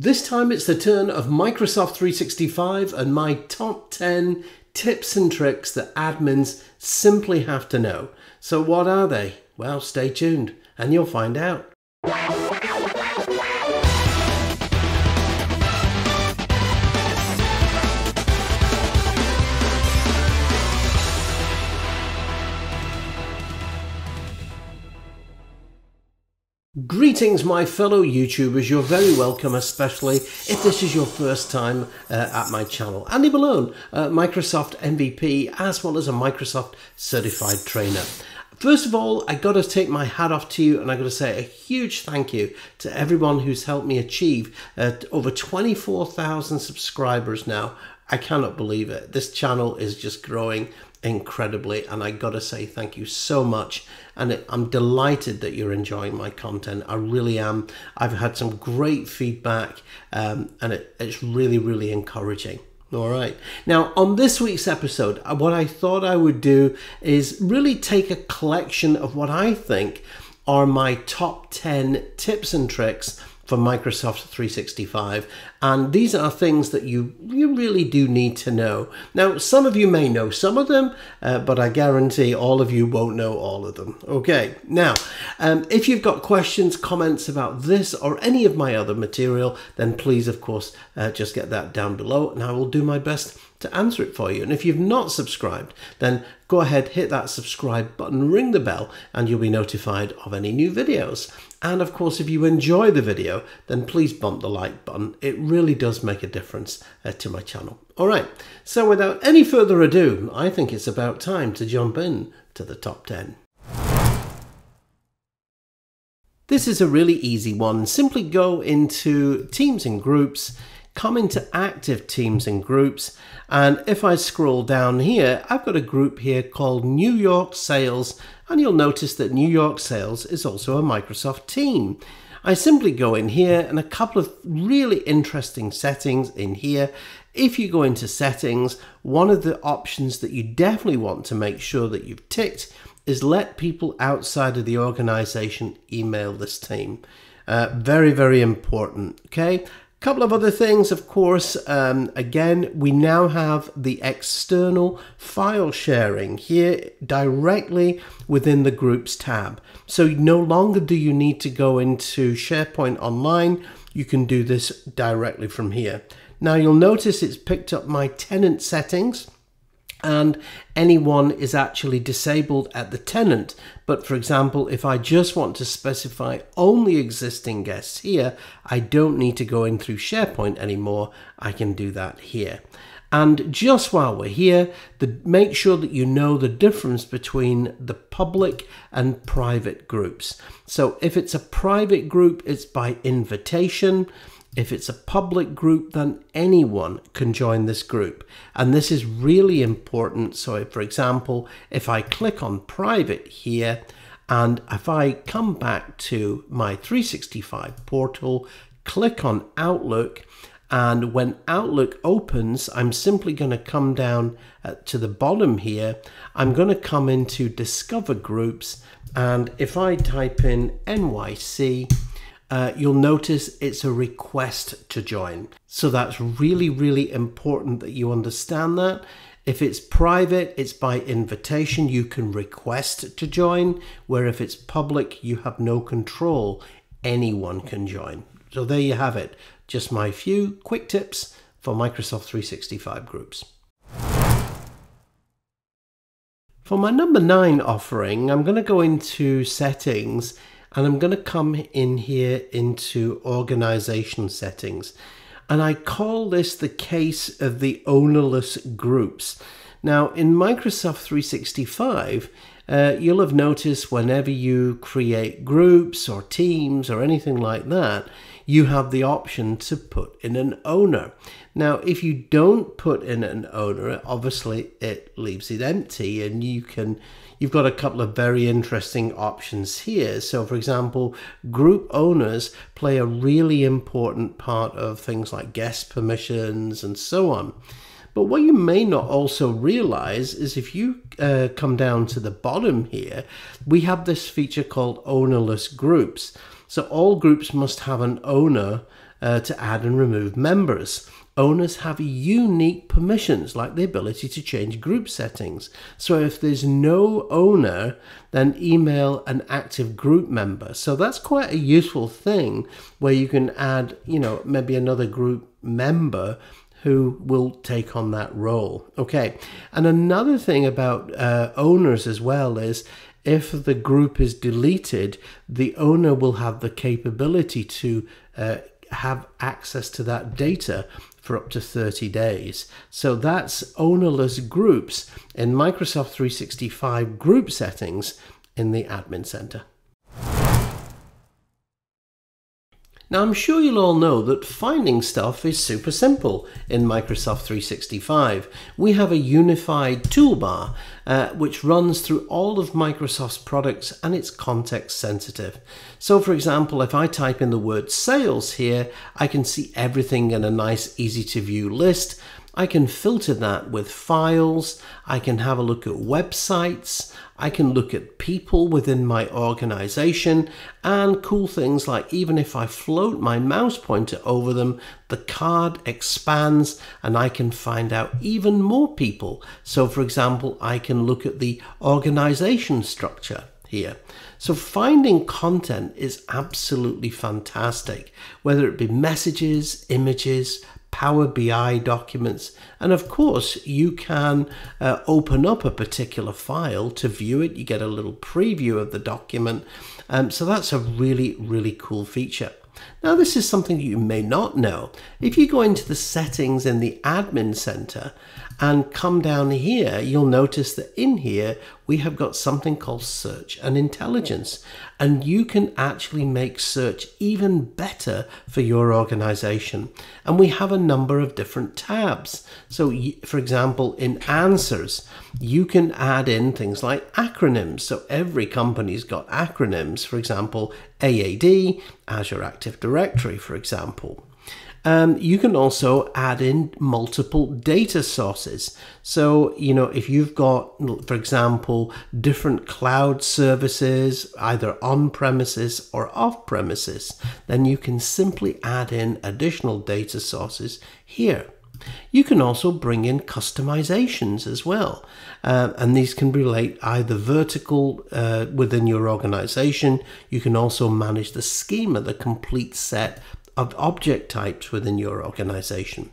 This time it's the turn of Microsoft 365 and my top 10 tips and tricks that admins simply have to know. So what are they? Well, stay tuned and you'll find out. Greetings my fellow YouTubers, you're very welcome, especially if this is your first time at my channel. Andy Malone, Microsoft MVP, as well as a Microsoft Certified Trainer. First of all, I got to take my hat off to you and I got to say a huge thank you to everyone who's helped me achieve over 24,000 subscribers now. I cannot believe it. This channel is just growing incredibly and I gotta say thank you so much, and I'm delighted that you're enjoying my content. I really am. I've had some great feedback and it's really encouraging. All right, now on this week's episode, what I thought I would do is really take a collection of what I think are my top 10 tips and tricks for Microsoft 365, and these are things that you really do need to know. Now, some of you may know some of them, but I guarantee all of you won't know all of them. Okay, now, if you've got questions, comments about this or any of my other material, then please, of course, just get that down below, and I will do my best to answer it for you. And if you've not subscribed, then go ahead, hit that subscribe button, ring the bell, and you'll be notified of any new videos. And of course, if you enjoy the video, then please bump the like button. It really does make a difference to my channel. All right, so without any further ado, I think it's about time to jump in to the top 10. This is a really easy one. Simply go into Teams and Groups, come into Active Teams and Groups, and if I scroll down here, I've got a group here called New York Sales, and you'll notice that New York Sales is also a Microsoft team. I simply go in here, and a couple of really interesting settings in here. If you go into settings, one of the options that you definitely want to make sure that you've ticked is let people outside of the organization email this team. Very important, okay? Couple of other things, of course, again, we now have the external file sharing here directly within the Groups tab. So no longer do you need to go into SharePoint Online. You can do this directly from here. Now you'll notice it's picked up my tenant settings, and anyone is actually disabled at the tenant. But for example, if I just want to specify only existing guests here, I don't need to go in through SharePoint anymore. I can do that here. And just while we're here, make sure that you know the difference between the public and private groups. So if it's a private group, it's by invitation. If it's a public group, then anyone can join this group. And this is really important. So if, for example, if I click on private here, and if I come back to my 365 portal, click on Outlook, and when Outlook opens, I'm simply going to come down to the bottom here. I'm going to come into Discover Groups. And if I type in NYC, you'll notice it's a request to join. So that's really important that you understand that. If it's private, it's by invitation. You can request to join, where if it's public, you have no control. Anyone can join. So there you have it. Just my few quick tips for Microsoft 365 Groups. For my number 9 offering, I'm going to go into settings, and I'm going to come in here into organization settings, and I call this the case of the ownerless groups. Now in Microsoft 365, you'll have noticed whenever you create groups or teams or anything like that, you have the option to put in an owner. Now, if you don't put in an owner, obviously it leaves it empty, and you've got a couple of very interesting options here. So for example, group owners play a really important part of things like guest permissions and so on. But what you may not also realize is if you come down to the bottom here, we have this feature called ownerless groups. So all groups must have an owner to add and remove members. Owners have unique permissions, like the ability to change group settings. So if there's no owner, then email an active group member. So that's quite a useful thing where you can add, you know, maybe another group member who will take on that role. Okay, and another thing about owners as well is if the group is deleted, the owner will have the capability to have access to that data for up to 30 days. So that's ownerless groups in Microsoft 365 group settings in the admin center. Now, I'm sure you'll all know that finding stuff is super simple in Microsoft 365. We have a unified toolbar which runs through all of Microsoft's products, and it's context sensitive. So for example, if I type in the word sales here, I can see everything in a nice, easy to view list. I can filter that with files, I can have a look at websites, I can look at people within my organization, and cool things like even if I float my mouse pointer over them, the card expands and I can find out even more people. So for example, I can look at the organization structure here. So finding content is absolutely fantastic, whether it be messages, images, Power BI documents, and of course you can open up a particular file to view it. You get a little preview of the document, so that's a really cool feature. Now, this is something you may not know. If you go into the settings in the admin center and come down here, you'll notice that in here we have got something called search and intelligence, and you can actually make search even better for your organization. And we have a number of different tabs. So for example, in answers, you can add in things like acronyms. So every company's got acronyms, for example, AAD, Azure Active Directory, for example. You can also add in multiple data sources. So, you know, if you've got, for example, different cloud services, either on-premises or off-premises, then you can simply add in additional data sources here. You can also bring in customizations as well, and these can relate either vertical within your organization. You can also manage the schema, the complete set of object types within your organization.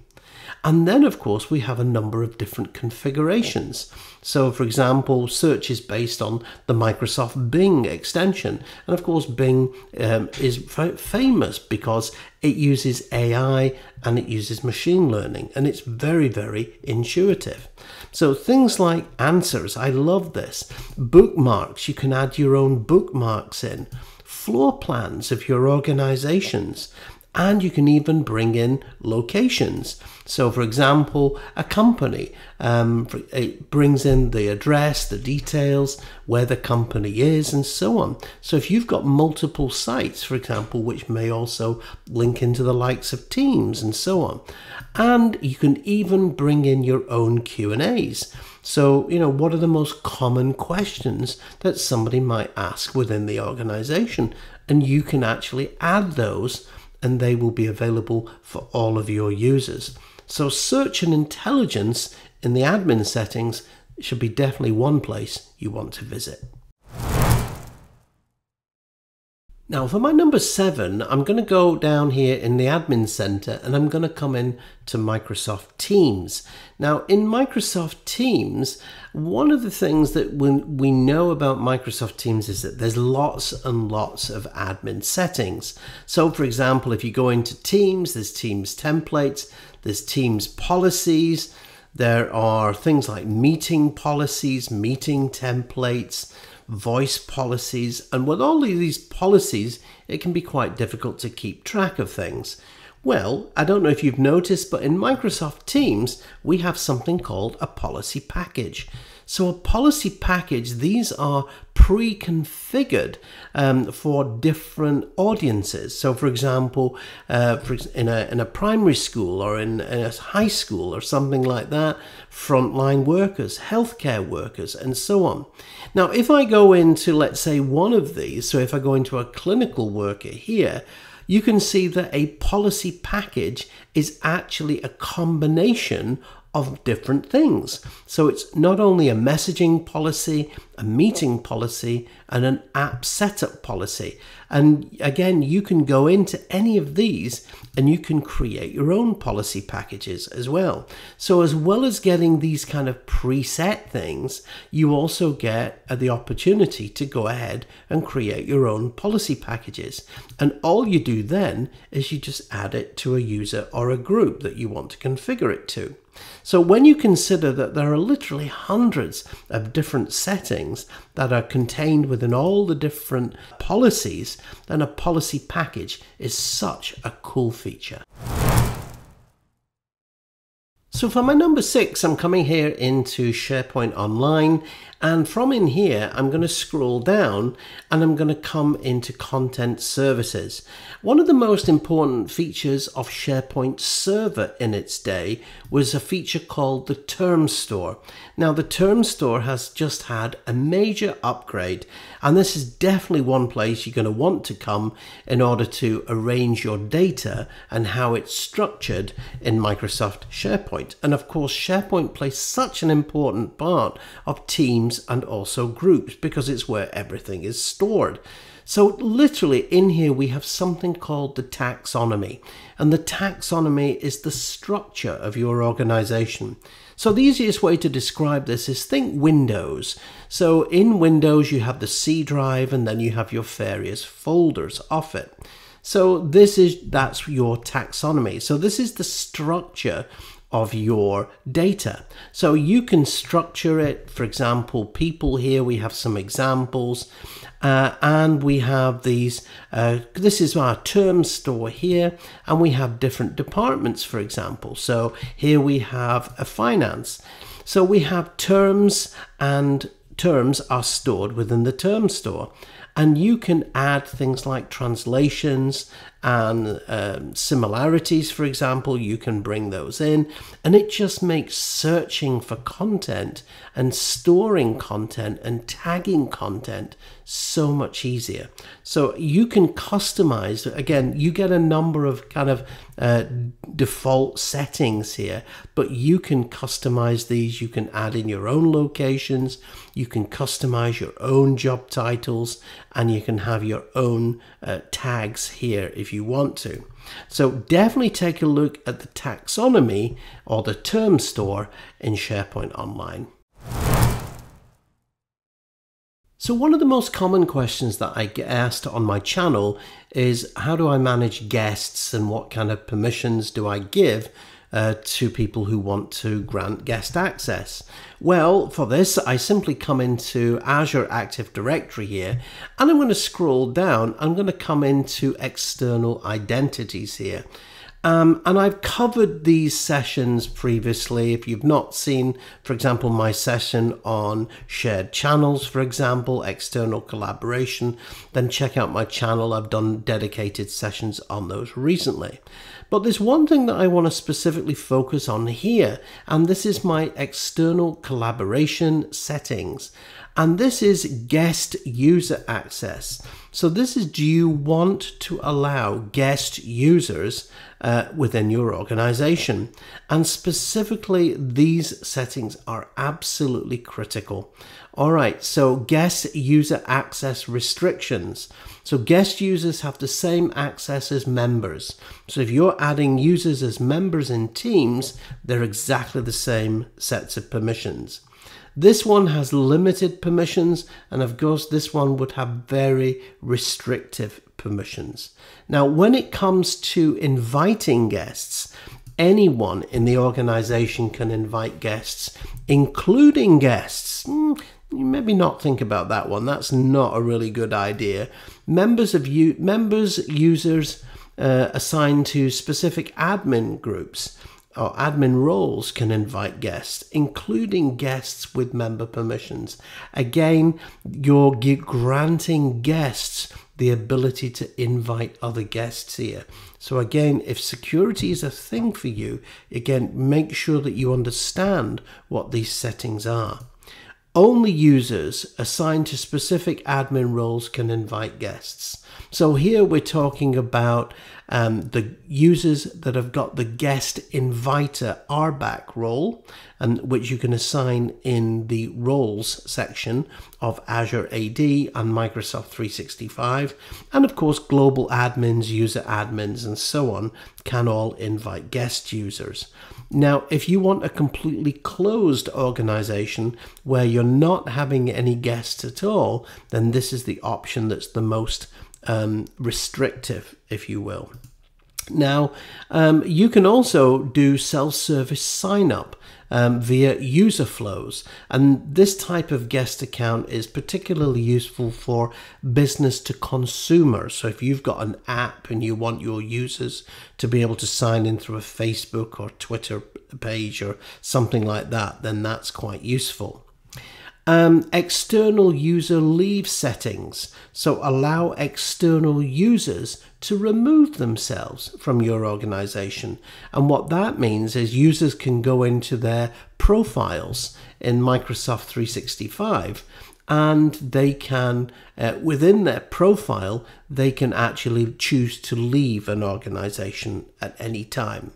And then of course we have a number of different configurations. So for example, search is based on the Microsoft Bing extension, and of course Bing is famous because it uses AI and it uses machine learning, and it's very intuitive. So things like answers, I love this. Bookmarks, you can add your own bookmarks in. Floor plans of your organizations. And you can even bring in locations. So for example, a company, it brings in the address, the details, where the company is, and so on. So if you've got multiple sites, for example, which may also link into the likes of Teams and so on. And you can even bring in your own Q&As. So, you know, what are the most common questions that somebody might ask within the organization? And you can actually add those, and they will be available for all of your users. So search and intelligence in the admin settings should be definitely one place you want to visit. Now for my number 7, I'm going to go down here in the admin center and I'm going to come in to Microsoft Teams. Now in Microsoft Teams, one of the things that we know about Microsoft Teams is that there's lots and lots of admin settings. So for example, if you go into Teams, there's Teams templates, there's Teams policies, there are things like meeting policies, meeting templates, voice policies, and with all of these policies, it can be quite difficult to keep track of things. Well, I don't know if you've noticed, but in Microsoft Teams, we have something called a policy package. So a policy package, these are pre-configured for different audiences. So for example, in a primary school or in a high school or something like that, frontline workers, healthcare workers, and so on. Now, if I go into, let's say, one of these, so if I go into a clinical worker here, you can see that a policy package is actually a combination of different things. So it's not only a messaging policy, a meeting policy, and an app setup policy. And again, you can go into any of these and you can create your own policy packages as well. So as well as getting these kind of preset things, you also get the opportunity to go ahead and create your own policy packages. And all you do then is you just add it to a user or a group that you want to configure it to. So when you consider that there are literally hundreds of different settings that are contained within all the different policies, then a policy package is such a cool feature. So for my number 6, I'm coming here into SharePoint Online, and from in here, I'm going to scroll down and I'm going to come into Content Services. One of the most important features of SharePoint Server in its day was a feature called the Term Store. Now, the Term Store has just had a major upgrade, and this is definitely one place you're going to want to come in order to arrange your data and how it's structured in Microsoft SharePoint. And of course, SharePoint plays such an important part of teams and also groups because it's where everything is stored. So literally in here, we have something called the taxonomy, and the taxonomy is the structure of your organization. So the easiest way to describe this is think Windows. So in Windows, you have the C drive and then you have your various folders off it. So that's your taxonomy. So this is the structure of your data. So you can structure it. For example, people here, we have some examples and we have these, this is our term store here, and we have different departments, for example. So here we have a finance. So we have terms, and terms are stored within the term store. And you can add things like translations and similarities, for example. You can bring those in, and it just makes searching for content and storing content and tagging content so much easier. So you can customize. Again, you get a number of kind of default settings here, but you can customize these. You can add in your own locations, you can customize your own job titles, and you can have your own tags here if you want to. So definitely take a look at the taxonomy or the term store in SharePoint Online. So one of the most common questions that I get asked on my channel is, how do I manage guests and what kind of permissions do I give to people who want to grant guest access? Well, for this, I simply come into Azure Active Directory here, and I'm going to scroll down. I'm going to come into external identities here. And I've covered these sessions previously. If you've not seen, for example, my session on shared channels, for example, external collaboration, then check out my channel. I've done dedicated sessions on those recently. But there's one thing that I want to specifically focus on here, and this is my external collaboration settings. And this is guest user access. So this is, do you want to allow guest users within your organization? And specifically, these settings are absolutely critical. All right, so guest user access restrictions. So guest users have the same access as members. So if you're adding users as members in Teams, they're exactly the same sets of permissions. This one has limited permissions, and of course this one would have very restrictive permissions. Now, when it comes to inviting guests, anyone in the organization can invite guests, including guests. Maybe not think about that one. That's not a really good idea. Members, users assigned to specific admin groups or admin roles can invite guests, including guests with member permissions. Again, you're granting guests the ability to invite other guests here. So again, if security is a thing for you, again, make sure that you understand what these settings are. Only users assigned to specific admin roles can invite guests. So here we're talking about the users that have got the guest inviter RBAC role, and which you can assign in the roles section of Azure AD and Microsoft 365. And of course, global admins, user admins, and so on can all invite guest users. Now, if you want a completely closed organization where you're not having any guests at all, then this is the option that's the most restrictive, if you will. Now, you can also do self-service sign-up via user flows, and this type of guest account is particularly useful for business to consumer. So if you've got an app and you want your users to be able to sign in through a Facebook or Twitter page or something like that, then that's quite useful. External user leave settings. So allow external users to remove themselves from your organization. And what that means is users can go into their profiles in Microsoft 365 and they can, within their profile, they can actually choose to leave an organization at any time.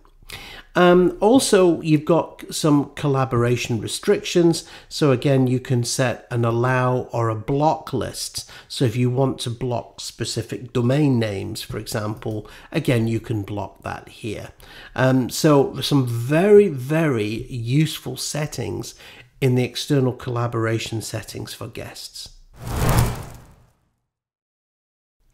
Also, you've got some collaboration restrictions. So again, you can set an allow or a block list. So if you want to block specific domain names, for example, again, you can block that here. So some very, very useful settings in the external collaboration settings for guests.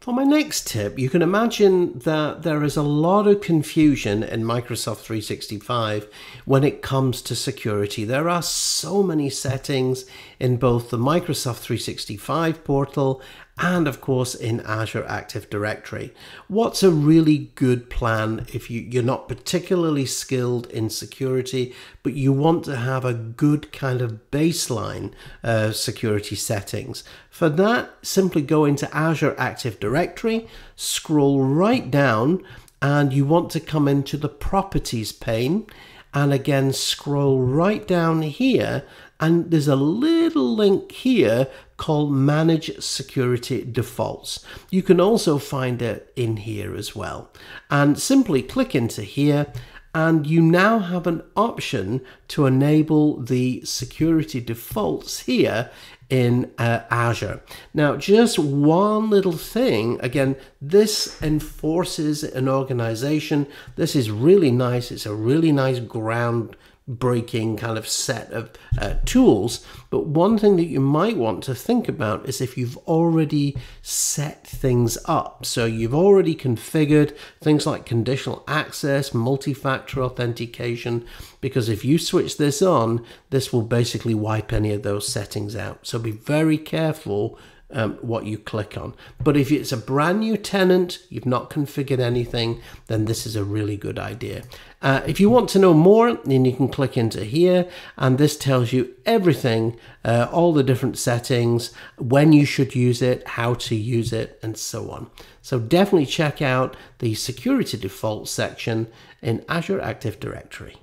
For my next tip, you can imagine that there is a lot of confusion in Microsoft 365 when it comes to security. There are so many settings in both the Microsoft 365 portal and of course in Azure Active Directory. What's a really good plan if you're not particularly skilled in security, but you want to have a good kind of baseline security settings? For that, simply go into Azure Active Directory, scroll right down, and you want to come into the Properties pane, and again scroll right down here, and there's a little link here called Manage Security Defaults. You can also find it in here as well. And simply click into here, and you now have an option to enable the security defaults here in Azure. Now, just one little thing, again, this enforces an organization. This is really nice. It's a really nice ground-breaking kind of set of tools. But one thing that you might want to think about is if you've already set things up. So you've already configured things like conditional access, multi-factor authentication, because if you switch this on, this will basically wipe any of those settings out. So be very careful what you click on. But if it's a brand new tenant, you've not configured anything, then this is a really good idea. If you want to know more, then you can click into here, and this tells you everything, all the different settings, when you should use it, how to use it, and so on. So definitely check out the security default section in Azure Active Directory.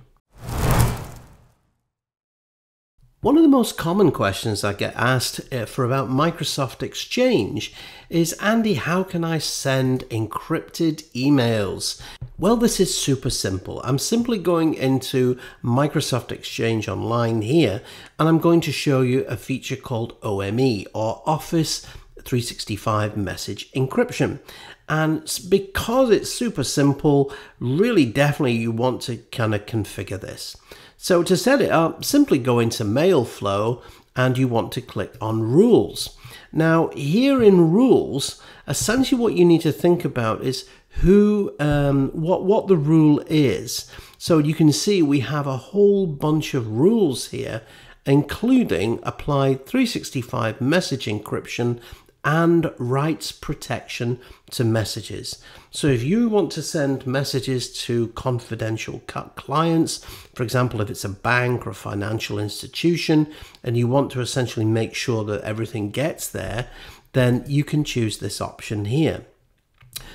One of the most common questions I get asked for about Microsoft Exchange is, Andy, how can I send encrypted emails? Well, this is super simple. I'm simply going into Microsoft Exchange Online here, and I'm going to show you a feature called OME, or Office 365 Message Encryption. And because it's super simple, really definitely you want to kind of configure this. So to set it up, simply go into Mail Flow, and you want to click on Rules. Now here in Rules, essentially what you need to think about is who, what the rule is. So you can see we have a whole bunch of rules here, including apply 365 message encryption and rights protection to messages. So if you want to send messages to confidential clients, for example, if it's a bank or a financial institution, and you want to essentially make sure that everything gets there, then you can choose this option here.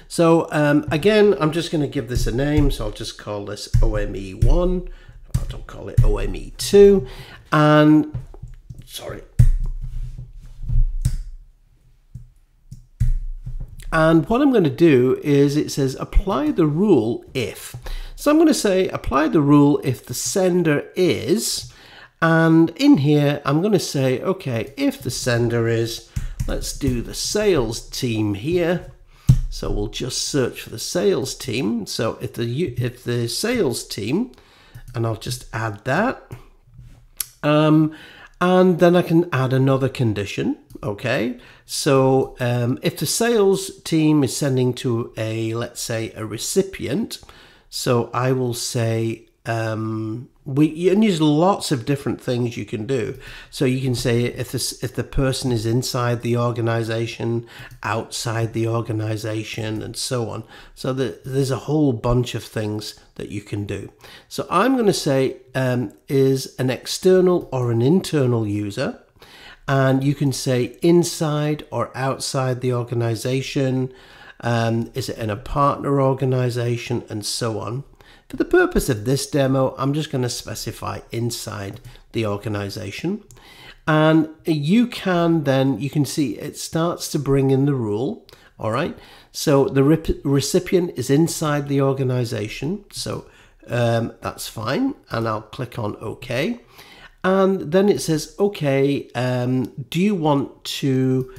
So again, I'm just going to give this a name. So I'll just call this OME1. I'll call it OME2. And sorry, And what I'm going to do is it says apply the rule if. So I'm going to say apply the rule if the sender is, and in here I'm going to say, okay, if the sender is, let's do the sales team here. So we'll just search for the sales team. So if the sales team, and I'll just add that. And then I can add another condition. Okay, so if the sales team is sending to a, let's say, a recipient, so I will say and there's lots of different things you can do. So you can say if the person is inside the organization, outside the organization, and so on. So there's a whole bunch of things that you can do. So I'm going to say is an external or an internal user, and you can say inside or outside the organization. Is it in a partner organization, and so on. For the purpose of this demo, I'm just going to specify inside the organization. And you can then, you can see it starts to bring in the rule. All right. So the recipient is inside the organization. So that's fine. And I'll click on OK. And then it says, OK, do you want to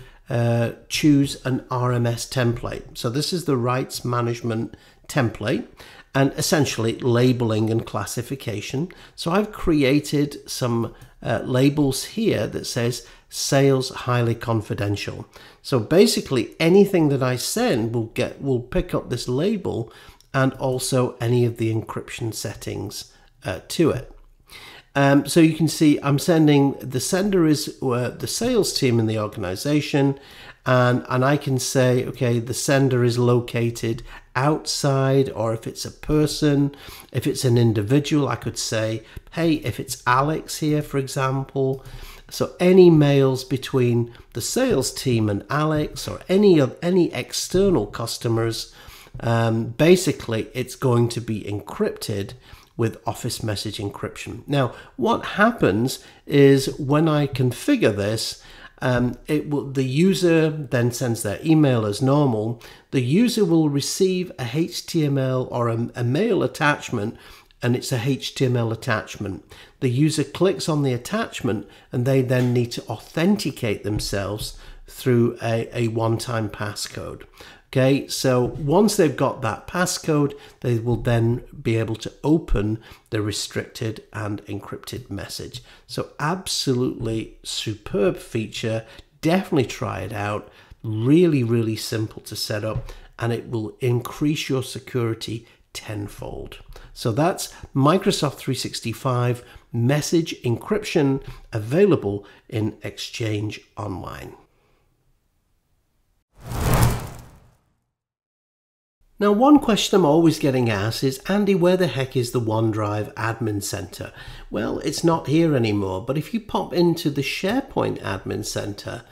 choose an RMS template? So this is the rights management template, and essentially labeling and classification. So I've created some labels here that says sales highly confidential. So basically anything that I send will pick up this label, and also any of the encryption settings to it. So you can see I'm sending, the sender is the sales team in the organization, and I can say, okay, the sender is located outside, or if it's a person, if it's an individual, I could say, hey, if it's Alex here, for example, so any mails between the sales team and Alex, or any external customers, basically it's going to be encrypted with Office Message Encryption. Now, what happens is when I configure this, the user then sends their email as normal. The user will receive a HTML or a mail attachment, and it's a HTML attachment. The user clicks on the attachment, and they then need to authenticate themselves through a one-time passcode. Okay, so once they've got that passcode, they will then be able to open the restricted and encrypted message. So absolutely superb feature. Definitely try it out. Really, really simple to set up, and it will increase your security tenfold. So that's Microsoft 365 Message Encryption, available in Exchange Online. Now, one question I'm always getting asked is, Andy, where the heck is the OneDrive Admin Center? Well, it's not here anymore, but if you pop into the SharePoint Admin Center,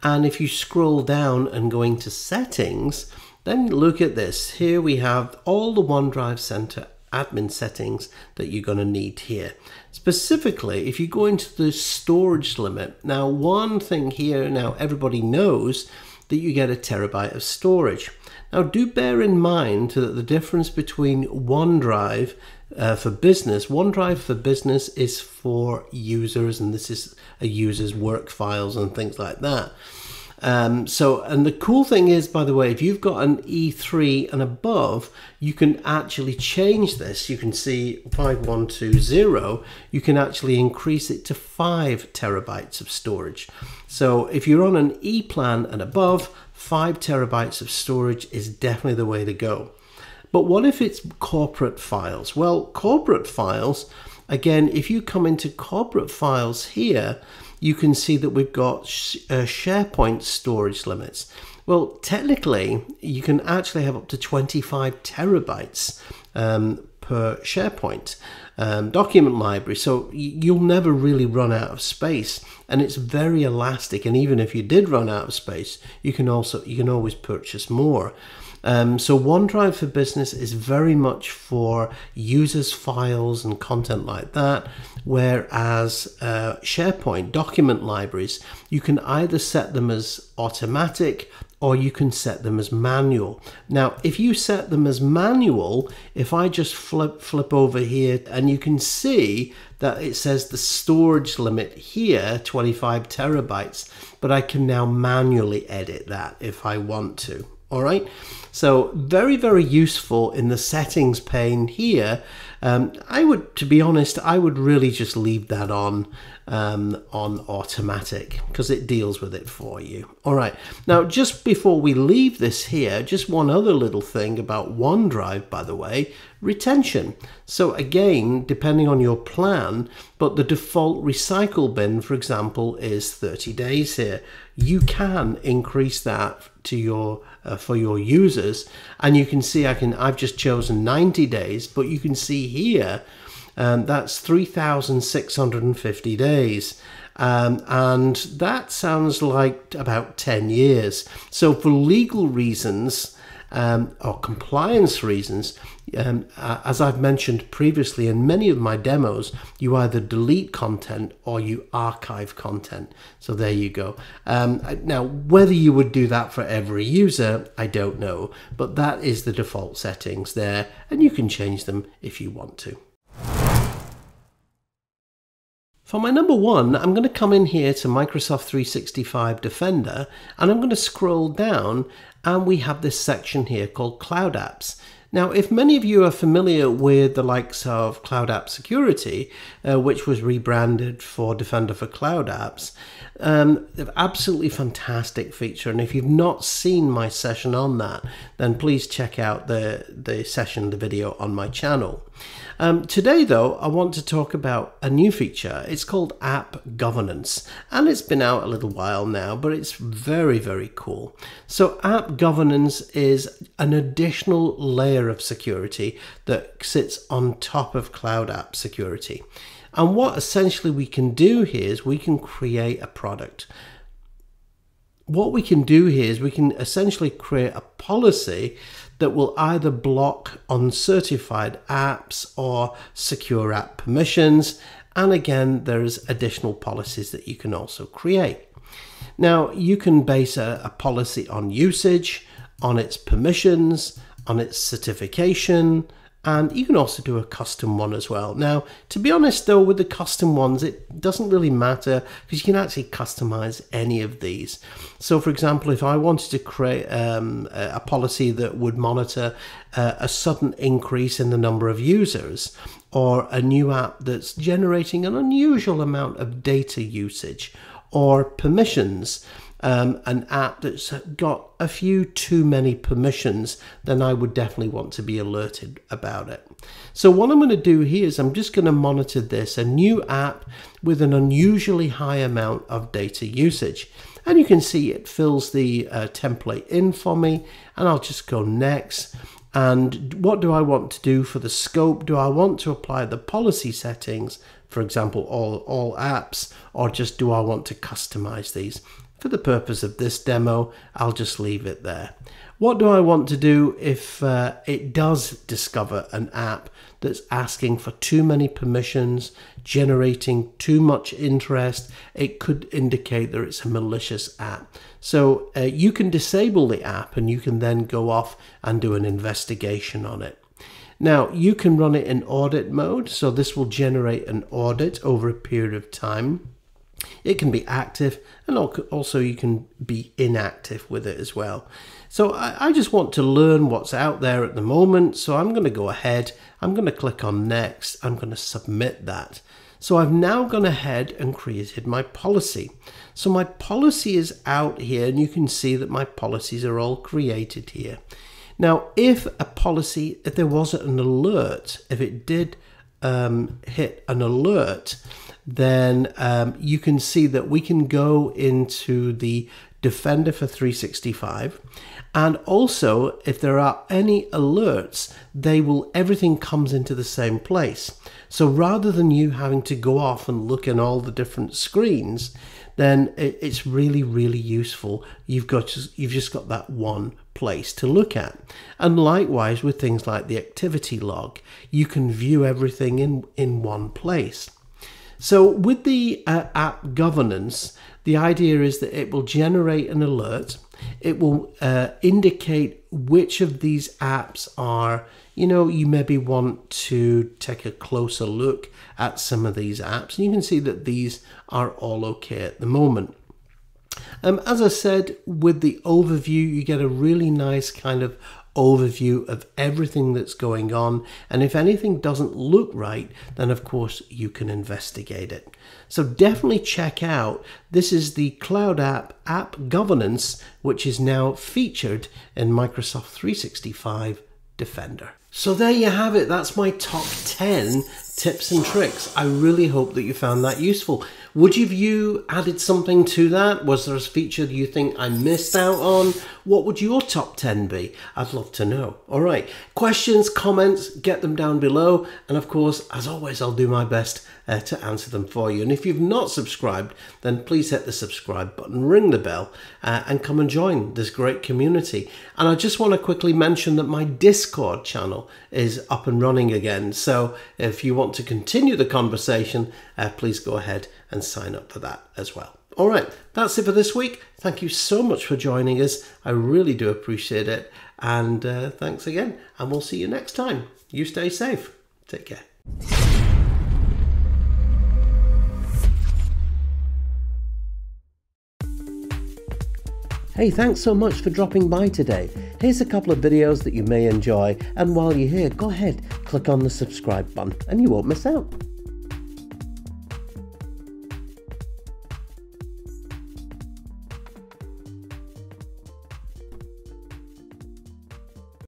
and if you scroll down and go into settings, then look at this. Here we have all the OneDrive Center admin settings that you're going to need here. Specifically, if you go into the storage limit, now one thing here, now everybody knows that you get a terabyte of storage. Now, do bear in mind that the difference between OneDrive for business, OneDrive for business is for users, and this is a user's work files and things like that. And the cool thing is, by the way, if you've got an E3 and above, you can actually change this. You can see 5120, you can actually increase it to 5 terabytes of storage. So if you're on an E plan and above, 5 terabytes of storage is definitely the way to go. But what if it's corporate files? Well, corporate files, again, if you come into corporate files here, you can see that we've got SharePoint storage limits. Well, technically, you can actually have up to 25 terabytes per SharePoint document library. So you'll never really run out of space, and it's very elastic. And even if you did run out of space, you can always purchase more. So OneDrive for Business is very much for users' files and content like that, whereas SharePoint document libraries, you can either set them as automatic or you can set them as manual. Now, if you set them as manual, if I just flip over here, and you can see that it says the storage limit here, 25 terabytes, but I can now manually edit that if I want to. All right, so very, very useful in the settings pane here. I would, to be honest, I would really just leave that on automatic because it deals with it for you. All right, now just before we leave this here, just one other little thing about OneDrive, by the way, retention. So again, depending on your plan, but the default recycle bin, for example, is 30 days here. You can increase that to your for your users, and you can see I've just chosen 90 days, but you can see here that's 3,650 days, and that sounds like about 10 years. So for legal reasons or compliance reasons, as I've mentioned previously in many of my demos, you either delete content or you archive content. So there you go. Now, whether you would do that for every user, I don't know, but that is the default settings there, and you can change them if you want to. For my number one, I'm going to come in here to Microsoft 365 Defender, and I'm going to scroll down, and we have this section here called Cloud Apps. Now, if many of you are familiar with the likes of Cloud App Security, which was rebranded for Defender for Cloud Apps, absolutely fantastic feature. And if you've not seen my session on that, then please check out the video on my channel. Today, though, I want to talk about a new feature. It's called App Governance, and it's been out a little while now, but it's very, very cool. So App Governance is an additional layer of security that sits on top of Cloud App Security. And what essentially we can do here is we can create a product. What we can do here is we can essentially create a policy that will either block uncertified apps or secure app permissions. And again, there's additional policies that you can also create. Now, you can base a policy on usage, on its permissions, on its certification, and you can also do a custom one as well. Now, to be honest though, with the custom ones, it doesn't really matter because you can actually customize any of these. So for example, if I wanted to create a policy that would monitor a sudden increase in the number of users, or a new app that's generating an unusual amount of data usage, or permissions, an app that's got a few too many permissions, then I would definitely want to be alerted about it. So what I'm going to do here is I'm just going to monitor this, a new app with an unusually high amount of data usage. And you can see it fills the template in for me, and I'll just go next. And what do I want to do for the scope? Do I want to apply the policy settings, for example, all apps, or just do I want to customize these? For the purpose of this demo, I'll just leave it there. What do I want to do if it does discover an app that's asking for too many permissions, generating too much interest? It could indicate that it's a malicious app. So you can disable the app, and you can then go off and do an investigation on it. Now, you can run it in audit mode. So this will generate an audit over a period of time. It can be active, and also you can be inactive with it as well. So I just want to learn what's out there at the moment. So I'm going to go ahead. I'm going to click on next. I'm going to submit that. So I've now gone ahead and created my policy. So my policy is out here, and you can see that my policies are all created here. Now, if there was an alert, if it did hit an alert, then you can see that we can go into the Defender for 365, and also if there are any alerts, everything comes into the same place. So rather than you having to go off and look in all the different screens, then it's really, really useful. You've just got that one place to look at. And likewise with things like the activity log, you can view everything in one place. So with the app governance, the idea is that it will generate an alert. It will indicate which of these apps are, you know, you maybe want to take a closer look at some of these apps. And you can see that these are all okay at the moment. As I said, with the overview, you get a really nice kind of overview of everything that's going on. And if anything doesn't look right, then of course you can investigate it. So definitely check out, this is the Cloud App Governance, which is now featured in Microsoft 365 Defender. So there you have it. That's my top 10 tips and tricks. I really hope that you found that useful. Would you have added something to that? Was there a feature you think I missed out on? What would your top 10 be? I'd love to know. All right. Questions, comments, get them down below. And of course, as always, I'll do my best to answer them for you. And if you've not subscribed, then please hit the subscribe button, ring the bell, and come and join this great community. And I just want to quickly mention that my Discord channel is up and running again. So if you want to continue the conversation, please go ahead and sign up for that as well. All right, that's it for this week. Thank you so much for joining us. I really do appreciate it. And thanks again. And we'll see you next time. You stay safe. Take care. Hey, thanks so much for dropping by today. Here's a couple of videos that you may enjoy, and while you're here, go ahead, click on the subscribe button and you won't miss out.